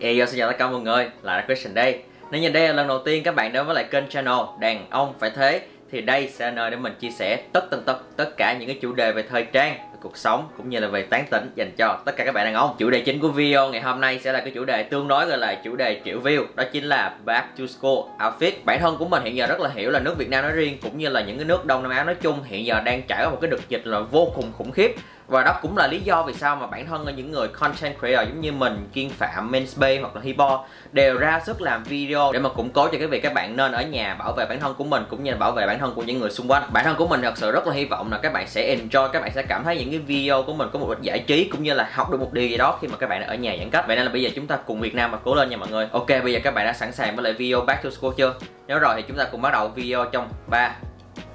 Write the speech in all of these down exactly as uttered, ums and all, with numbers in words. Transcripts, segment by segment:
Hey, xin chào tất cả mọi người, lại là Christian đây. Nếu như đây là lần đầu tiên các bạn đến với lại kênh channel Đàn Ông Phải Thế thì đây sẽ là nơi để mình chia sẻ tất tần tật tất cả những cái chủ đề về thời trang, về cuộc sống cũng như là về tán tỉnh dành cho tất cả các bạn đàn ông. Chủ đề chính của video ngày hôm nay sẽ là cái chủ đề tương đối gọi là chủ đề triệu view, đó chính là Back to School outfit. Bản thân của mình hiện giờ rất là hiểu là nước Việt Nam nói riêng cũng như là những cái nước Đông Nam Á nói chung hiện giờ đang trải qua một cái đợt dịch là vô cùng khủng khiếp. Và đó cũng là lý do vì sao mà bản thân là những người content creator giống như mình, Kiên Phạm, Men's Bay hoặc là Hippo đều ra sức làm video để mà củng cố cho cái việc các bạn nên ở nhà bảo vệ bản thân của mình cũng như là bảo vệ bản thân của những người xung quanh. Bản thân của mình thật sự rất là hy vọng là các bạn sẽ enjoy, các bạn sẽ cảm thấy những cái video của mình có một ít giải trí cũng như là học được một điều gì đó khi mà các bạn ở nhà giãn cách. Vậy nên là bây giờ chúng ta cùng Việt Nam mà cố lên nha mọi người. Ok, bây giờ các bạn đã sẵn sàng với lại video Back to School chưa? Nếu rồi thì chúng ta cùng bắt đầu video trong ba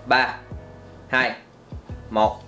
ba hai một.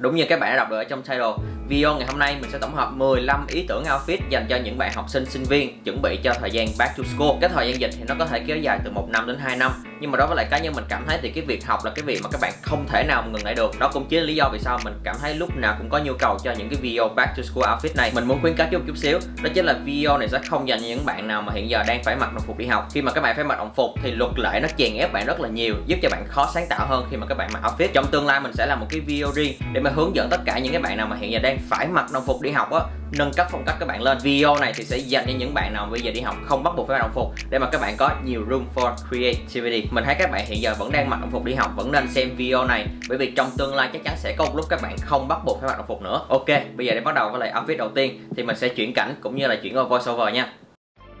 Đúng như các bạn đã đọc được ở trong title, video ngày hôm nay mình sẽ tổng hợp mười lăm ý tưởng outfit dành cho những bạn học sinh sinh viên chuẩn bị cho thời gian back to school. Cái thời gian dịch thì nó có thể kéo dài từ một năm đến hai năm. Nhưng mà đối với lại cá nhân mình cảm thấy thì cái việc học là cái việc mà các bạn không thể nào ngừng lại được. Đó cũng chính là lý do vì sao mình cảm thấy lúc nào cũng có nhu cầu cho những cái video back to school outfit này. Mình muốn khuyến cáo chút chút xíu, đó chính là video này sẽ không dành cho những bạn nào mà hiện giờ đang phải mặc đồng phục đi học. Khi mà các bạn phải mặc đồng phục thì luật lệ nó chèn ép bạn rất là nhiều, giúp cho bạn khó sáng tạo hơn khi mà các bạn mặc outfit. Trong tương lai mình sẽ làm một cái video riêng để mà hướng dẫn tất cả những cái bạn nào mà hiện giờ đang phải mặc đồng phục đi học á, nâng cấp phong cách các bạn lên. Video này thì sẽ dành cho những bạn nào bây giờ đi học không bắt buộc phải mặc đồng phục để mà các bạn có nhiều room for creativity. Mình thấy các bạn hiện giờ vẫn đang mặc đồng phục đi học vẫn nên xem video này, bởi vì trong tương lai chắc chắn sẽ có một lúc các bạn không bắt buộc phải mặc đồng phục nữa. Ok, bây giờ để bắt đầu với lại outfit đầu tiên thì mình sẽ chuyển cảnh cũng như là chuyển qua voiceover nha.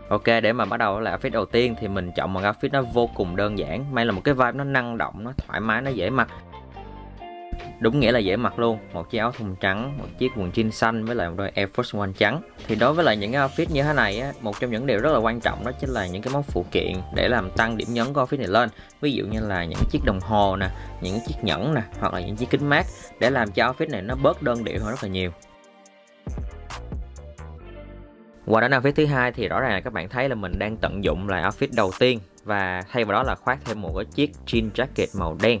Ok, để mà bắt đầu là outfit đầu tiên thì mình chọn một outfit nó vô cùng đơn giản, mang là một cái vibe nó năng động, nó thoải mái, nó dễ mặc. Đúng nghĩa là dễ mặc luôn, một chiếc áo thun trắng, một chiếc quần jean xanh với lại một đôi Air Force One trắng. Thì đối với lại những cái outfit như thế này á, một trong những điều rất là quan trọng đó chính là những cái món phụ kiện để làm tăng điểm nhấn của outfit này lên. Ví dụ như là những chiếc đồng hồ nè, những chiếc nhẫn nè, hoặc là những chiếc kính mát để làm cho outfit này nó bớt đơn điệu hơn rất là nhiều. Qua đến outfit thứ hai thì rõ ràng là các bạn thấy là mình đang tận dụng lại outfit đầu tiên và thay vào đó là khoác thêm một cái chiếc jean jacket màu đen.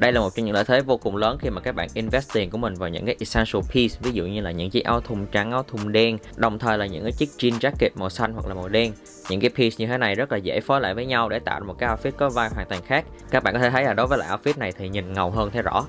Đây là một trong những lợi thế vô cùng lớn khi mà các bạn invest tiền của mình vào những cái essential piece, ví dụ như là những chiếc áo thun trắng, áo thun đen, đồng thời là những cái chiếc jean jacket màu xanh hoặc là màu đen. Những cái piece như thế này rất là dễ phối lại với nhau để tạo ra một cái outfit có vibe hoàn toàn khác. Các bạn có thể thấy là đối với lại outfit này thì nhìn ngầu hơn thấy rõ.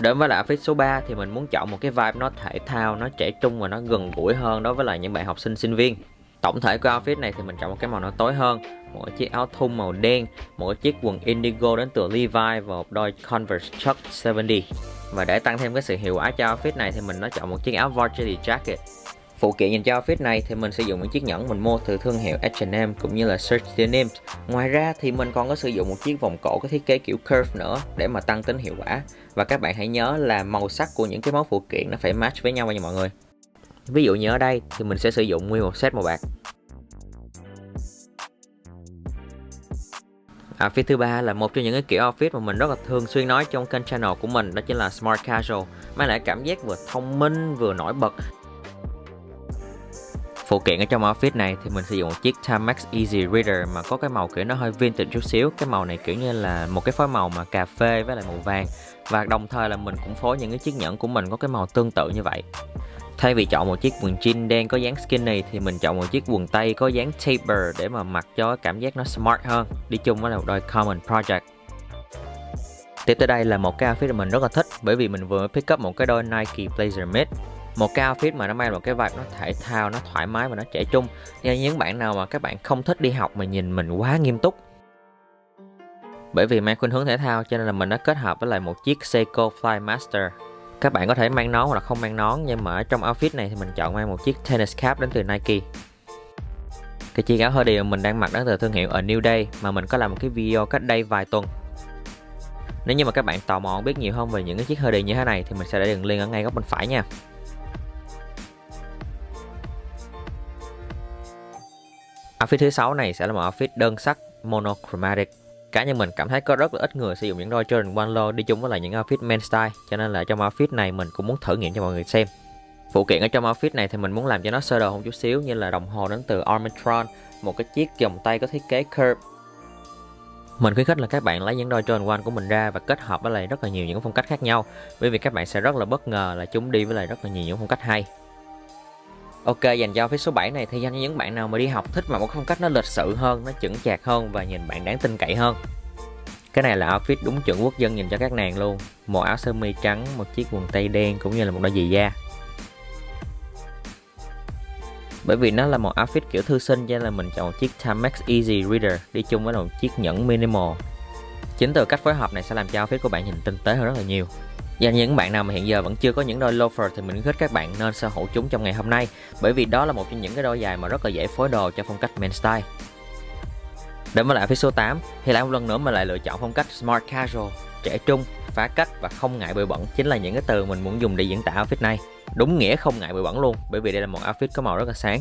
Đến với lại outfit số ba thì mình muốn chọn một cái vibe nó thể thao, nó trẻ trung và nó gần gũi hơn đối với lại những bạn học sinh sinh viên. Tổng thể của outfit này thì mình chọn một cái màu nó tối hơn, một chiếc áo thun màu đen, một chiếc quần indigo đến từ Levi và một đôi Converse Chuck bảy mươi. Và để tăng thêm cái sự hiệu quả cho outfit này thì mình đã chọn một chiếc áo Varsity Jacket. Phụ kiện dành cho outfit này thì mình sử dụng những chiếc nhẫn mình mua từ thương hiệu H and M cũng như là Search The Nims. Ngoài ra thì mình còn có sử dụng một chiếc vòng cổ có thiết kế kiểu curve nữa để mà tăng tính hiệu quả. Và các bạn hãy nhớ là màu sắc của những cái món phụ kiện nó phải match với nhau nha mọi người. Ví dụ như ở đây thì mình sẽ sử dụng nguyên một set màu bạc. Outfit thứ ba là một trong những cái kiểu outfit mà mình rất là thường xuyên nói trong kênh channel của mình, đó chính là Smart Casual, mang lại cảm giác vừa thông minh vừa nổi bật. Phụ kiện ở trong outfit này thì mình sử dụng một chiếc Timex Easy Reader mà có cái màu kiểu nó hơi vintage chút xíu. Cái màu này kiểu như là một cái phối màu mà cà phê với lại màu vàng. Và đồng thời là mình cũng phối những cái chiếc nhẫn của mình có cái màu tương tự như vậy. Thay vì chọn một chiếc quần jean đen có dáng skinny thì mình chọn một chiếc quần tây có dáng taper để mà mặc cho cảm giác nó smart hơn. Đi chung với là một đôi Common Project. Tiếp tới đây là một cái outfit mình rất là thích, bởi vì mình vừa pick up một cái đôi Nike Blazer Mid. Một cái outfit mà nó mang một cái vibe nó thể thao, nó thoải mái và nó trẻ trung. Nhưng những bạn nào mà các bạn không thích đi học mà nhìn mình quá nghiêm túc. Bởi vì mang khuynh hướng thể thao cho nên là mình đã kết hợp với lại một chiếc Seiko Flymaster. Các bạn có thể mang nón hoặc là không mang nón, nhưng mà ở trong outfit này thì mình chọn mang một chiếc Tennis Cap đến từ Nike. Cái chiếc áo hoodie mà mình đang mặc đến từ thương hiệu A New Day mà mình có làm một cái video cách đây vài tuần. Nếu như mà các bạn tò mò biết nhiều hơn về những cái chiếc hoodie như thế này thì mình sẽ để đường link ở ngay góc bên phải nha. Outfit thứ sáu này sẽ là một outfit đơn sắc monochromatic. Cá nhân mình cảm thấy có rất là ít người sử dụng những đôi Jordan One Lo đi chung với lại những outfit men's style, cho nên là trong outfit này mình cũng muốn thử nghiệm cho mọi người xem. Phụ kiện ở trong outfit này thì mình muốn làm cho nó sơ đồ một chút xíu, như là đồng hồ đến từ Armatron, một cái chiếc vòng tay có thiết kế curve. Mình khuyến khích là các bạn lấy những đôi Jordan One của mình ra và kết hợp với lại rất là nhiều những phong cách khác nhau, bởi vì các bạn sẽ rất là bất ngờ là chúng đi với lại rất là nhiều những phong cách hay. Ok, dành cho outfit số bảy này thì dành cho những bạn nào mà đi học thích mà một phong cách nó lịch sự hơn, nó chững chạc hơn và nhìn bạn đáng tin cậy hơn. Cái này là outfit đúng chuẩn quốc dân nhìn cho các nàng luôn. Một áo sơ mi trắng, một chiếc quần tây đen cũng như là một đôi giày da. Bởi vì nó là một outfit kiểu thư sinh cho nên là mình chọn chiếc Timex Easy Reader đi chung với một chiếc nhẫn minimal. Chính từ cách phối hợp này sẽ làm cho outfit của bạn nhìn tinh tế hơn rất là nhiều. Và những bạn nào mà hiện giờ vẫn chưa có những đôi loafer thì mình khuyến khích các bạn nên sở hữu chúng trong ngày hôm nay, bởi vì đó là một trong những cái đôi giày mà rất là dễ phối đồ cho phong cách men's style. Đến với lại outfit số tám thì lại một lần nữa mình lại lựa chọn phong cách smart casual, trẻ trung, phá cách và không ngại bụi bẩn, chính là những cái từ mình muốn dùng để diễn tả outfit này. Đúng nghĩa không ngại bụi bẩn luôn, bởi vì đây là một outfit có màu rất là sáng.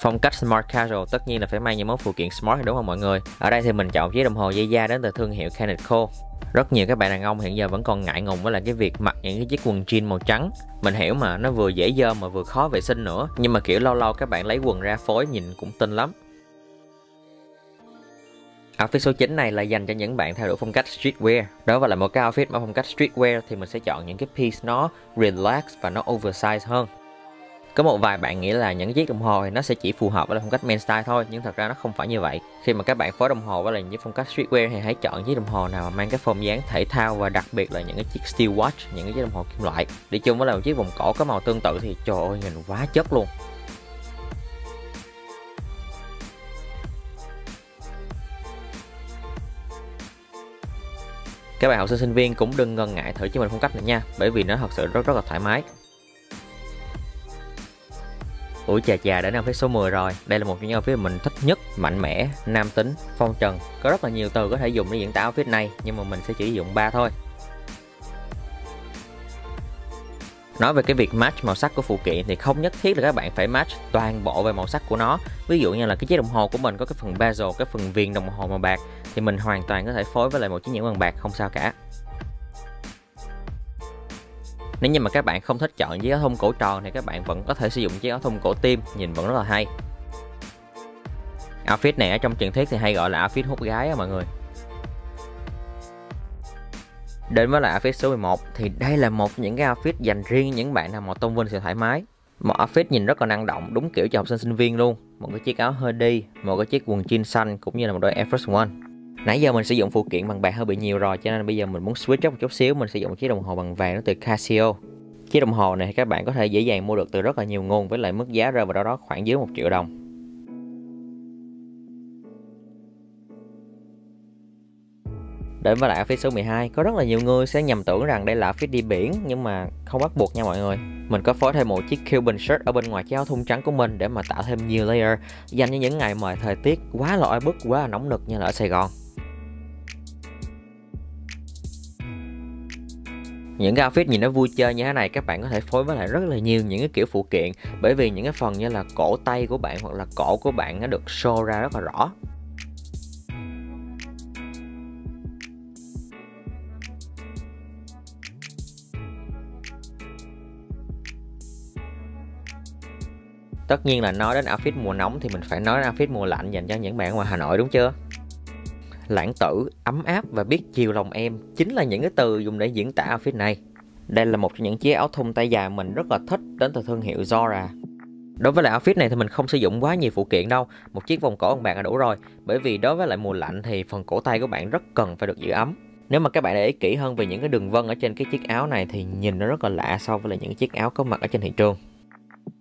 Phong cách smart casual tất nhiên là phải mang những món phụ kiện smart, đúng không mọi người? Ở đây thì mình chọn chiếc đồng hồ dây da đến từ thương hiệu Kenneth Cole. Rất nhiều các bạn đàn ông hiện giờ vẫn còn ngại ngùng với là cái việc mặc những cái chiếc quần jean màu trắng. Mình hiểu mà, nó vừa dễ dơ mà vừa khó vệ sinh nữa. Nhưng mà kiểu lâu lâu các bạn lấy quần ra phối nhìn cũng tinh lắm. Outfit số chín này là dành cho những bạn theo đuổi phong cách streetwear. Đối với lại một cái outfit mà phong cách streetwear thì mình sẽ chọn những cái piece nó relax và nó oversize hơn. Có một vài bạn nghĩ là những chiếc đồng hồ thì nó sẽ chỉ phù hợp với phong cách men's style thôi, nhưng thật ra nó không phải như vậy. Khi mà các bạn phối đồng hồ với là những phong cách streetwear thì hãy chọn chiếc đồng hồ nào mà mang cái form dáng thể thao, và đặc biệt là những cái chiếc steel watch, những cái chiếc đồng hồ kim loại. Đi chung với là một chiếc vòng cổ có màu tương tự thì trời ơi nhìn quá chất luôn. Các bạn học sinh sinh viên cũng đừng ngần ngại thử cho mình phong cách này nha, bởi vì nó thật sự rất rất là thoải mái. Ủa chà chà, đã đến outfit số mười rồi. Đây là một trong những outfit mình thích nhất, mạnh mẽ, nam tính, phong trần. Có rất là nhiều từ có thể dùng để diễn tả outfit này, nhưng mà mình sẽ chỉ dùng ba thôi. Nói về cái việc match màu sắc của phụ kiện thì không nhất thiết là các bạn phải match toàn bộ về màu sắc của nó. Ví dụ như là cái chiếc đồng hồ của mình có cái phần bezel, cái phần viền đồng hồ màu bạc thì mình hoàn toàn có thể phối với lại một chiếc nhẫn vàng bạc, không sao cả. Nếu như mà các bạn không thích chọn chiếc áo thun cổ tròn thì các bạn vẫn có thể sử dụng chiếc áo thun cổ tim, nhìn vẫn rất là hay. Outfit này ở trong truyền thuyết thì hay gọi là outfit hút gái á mọi người. Đến với lại outfit số mười một thì đây là một những cái outfit dành riêng những bạn nào mà tôn vinh sự thoải mái. Một outfit nhìn rất là năng động, đúng kiểu cho học sinh sinh viên luôn. Một cái chiếc áo hoodie, một cái chiếc quần jean xanh cũng như là một đôi Air Force One. Nãy giờ mình sử dụng phụ kiện bằng bạc hơi bị nhiều rồi, cho nên bây giờ mình muốn switch up một chút xíu, mình sử dụng chiếc đồng hồ bằng vàng nó từ Casio. Chiếc đồng hồ này các bạn có thể dễ dàng mua được từ rất là nhiều nguồn với lại mức giá rơi vào đâu đó khoảng dưới một triệu đồng. Đến với lại outfit số mười hai, có rất là nhiều người sẽ nhầm tưởng rằng đây là outfit đi biển, nhưng mà không bắt buộc nha mọi người. Mình có phối thêm một chiếc Cuban shirt ở bên ngoài chiếc áo thun trắng của mình để mà tạo thêm nhiều layer, dành cho những ngày mà thời tiết quá là oi bức, quá là nóng nực như là ở Sài Gòn. Những cái outfit nhìn nó vui chơi như thế này các bạn có thể phối với lại rất là nhiều những cái kiểu phụ kiện, bởi vì những cái phần như là cổ tay của bạn hoặc là cổ của bạn nó được show ra rất là rõ. Tất nhiên là nói đến outfit mùa nóng thì mình phải nói đến outfit mùa lạnh dành cho những bạn ngoài Hà Nội, đúng chưa? Lãng tử, ấm áp và biết chiều lòng em chính là những cái từ dùng để diễn tả outfit này. Đây là một trong những chiếc áo thun tay dài mình rất là thích đến từ thương hiệu Zara. Đối với lại outfit này thì mình không sử dụng quá nhiều phụ kiện đâu, một chiếc vòng cổ bằng bạc là đủ rồi, bởi vì đối với lại mùa lạnh thì phần cổ tay của bạn rất cần phải được giữ ấm. Nếu mà các bạn để ý kỹ hơn về những cái đường vân ở trên cái chiếc áo này thì nhìn nó rất là lạ so với lại những chiếc áo có mặt ở trên thị trường.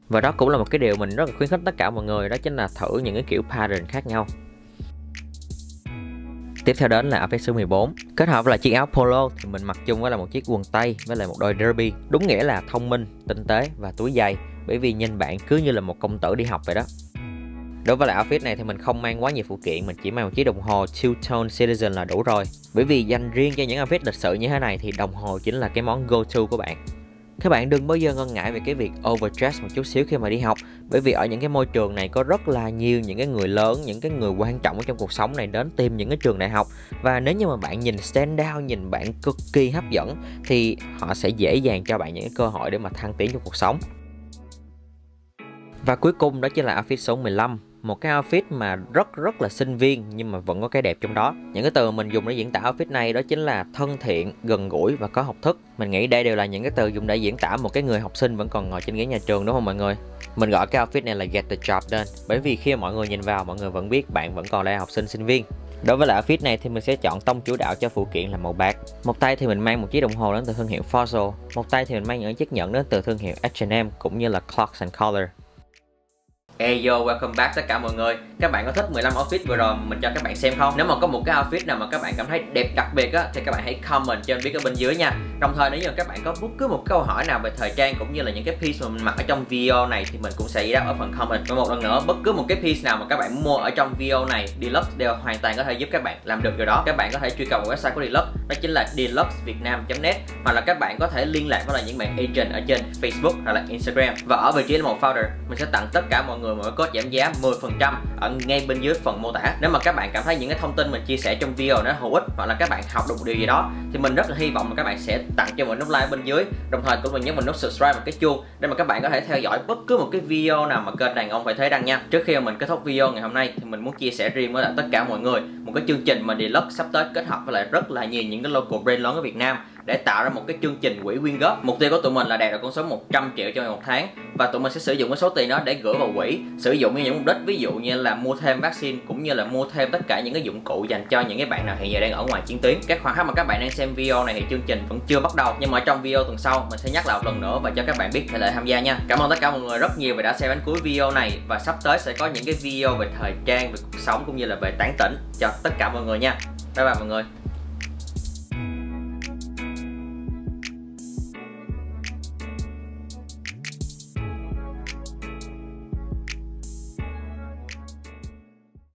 Và đó cũng là một cái điều mình rất là khuyến khích tất cả mọi người, đó chính là thử những cái kiểu pattern khác nhau. Tiếp theo đến là outfit số mười bốn. Kết hợp với là chiếc áo polo thì mình mặc chung với là một chiếc quần tây với lại một đôi derby. Đúng nghĩa là thông minh, tinh tế và túi giày, bởi vì nhìn bạn cứ như là một công tử đi học vậy đó. Đối với lại outfit này thì mình không mang quá nhiều phụ kiện, mình chỉ mang một chiếc đồng hồ two-tone Citizen là đủ rồi. Bởi vì dành riêng cho những outfit lịch sự như thế này thì đồng hồ chính là cái món go to của bạn. Các bạn đừng bao giờ ngần ngại về cái việc overdress một chút xíu khi mà đi học, bởi vì ở những cái môi trường này có rất là nhiều những cái người lớn, những cái người quan trọng ở trong cuộc sống này đến tìm những cái trường đại học. Và nếu như mà bạn nhìn stand out, nhìn bạn cực kỳ hấp dẫn thì họ sẽ dễ dàng cho bạn những cái cơ hội để mà thăng tiến trong cuộc sống. Và cuối cùng đó chính là outfit số mười lăm, một cái outfit mà rất rất là sinh viên nhưng mà vẫn có cái đẹp trong đó. Những cái từ mình dùng để diễn tả outfit này đó chính là thân thiện, gần gũi và có học thức. Mình nghĩ đây đều là những cái từ dùng để diễn tả một cái người học sinh vẫn còn ngồi trên ghế nhà trường, đúng không mọi người? Mình gọi cái outfit này là get the job done, bởi vì khi mọi người nhìn vào mọi người vẫn biết bạn vẫn còn là học sinh sinh viên. Đối với lại outfit này thì mình sẽ chọn tông chủ đạo cho phụ kiện là màu bạc. Một tay thì mình mang một chiếc đồng hồ đến từ thương hiệu Fossil, một tay thì mình mang những chiếc nhẫn đến từ thương hiệu H and M cũng như là Clocks and Colour. Hey yo, welcome back tất cả mọi người. Các bạn có thích mười lăm outfit vừa rồi mình cho các bạn xem không? Nếu mà có một cái outfit nào mà các bạn cảm thấy đẹp đặc biệt á thì các bạn hãy comment cho mình biết ở bên dưới nha. Đồng thời nếu như các bạn có bất cứ một câu hỏi nào về thời trang cũng như là những cái piece mà mình mặc ở trong video này thì mình cũng sẽ giải đáp ở phần comment. Và một lần nữa, bất cứ một cái piece nào mà các bạn mua ở trong video này, Deluxe đều hoàn toàn có thể giúp các bạn làm được điều đó. Các bạn có thể truy cập vào website của Deluxe, đó chính là deluxe vietnam chấm net, hoặc là các bạn có thể liên lạc với lại những bạn agent ở trên Facebook hoặc là Instagram. Và ở vị trí là một founder, mình sẽ tặng tất cả mọi người người mỗi code giảm giá mười phần trăm ở ngay bên dưới phần mô tả. Nếu mà các bạn cảm thấy những cái thông tin mình chia sẻ trong video nó hữu ích hoặc là các bạn học được một điều gì đó thì mình rất là hy vọng là các bạn sẽ tặng cho mình nút like bên dưới, đồng thời cũng mình nhấn mình nút subscribe và cái chuông để mà các bạn có thể theo dõi bất cứ một cái video nào mà kênh Đàn Ông Phải Thế đăng nha. Trước khi mà mình kết thúc video ngày hôm nay thì mình muốn chia sẻ riêng với lại tất cả mọi người một cái chương trình mà Deluxe sắp tới kết hợp với lại rất là nhiều những cái local brand lớn ở Việt Nam để tạo ra một cái chương trình quỹ quyên góp. Mục tiêu của tụi mình là đạt được con số một trăm triệu trong một tháng, và tụi mình sẽ sử dụng cái số tiền đó để gửi vào quỹ, sử dụng như những mục đích ví dụ như là mua thêm vaccine cũng như là mua thêm tất cả những cái dụng cụ dành cho những cái bạn nào hiện giờ đang ở ngoài chiến tuyến. Các khoảng khắc mà các bạn đang xem video này thì chương trình vẫn chưa bắt đầu, nhưng mà trong video tuần sau mình sẽ nhắc lại một lần nữa và cho các bạn biết thể lệ tham gia nha. Cảm ơn tất cả mọi người rất nhiều vì đã xem đến cuối video này, và sắp tới sẽ có những cái video về thời trang, về cuộc sống cũng như là về tán tỉnh cho tất cả mọi người nha. Bye bye mọi người.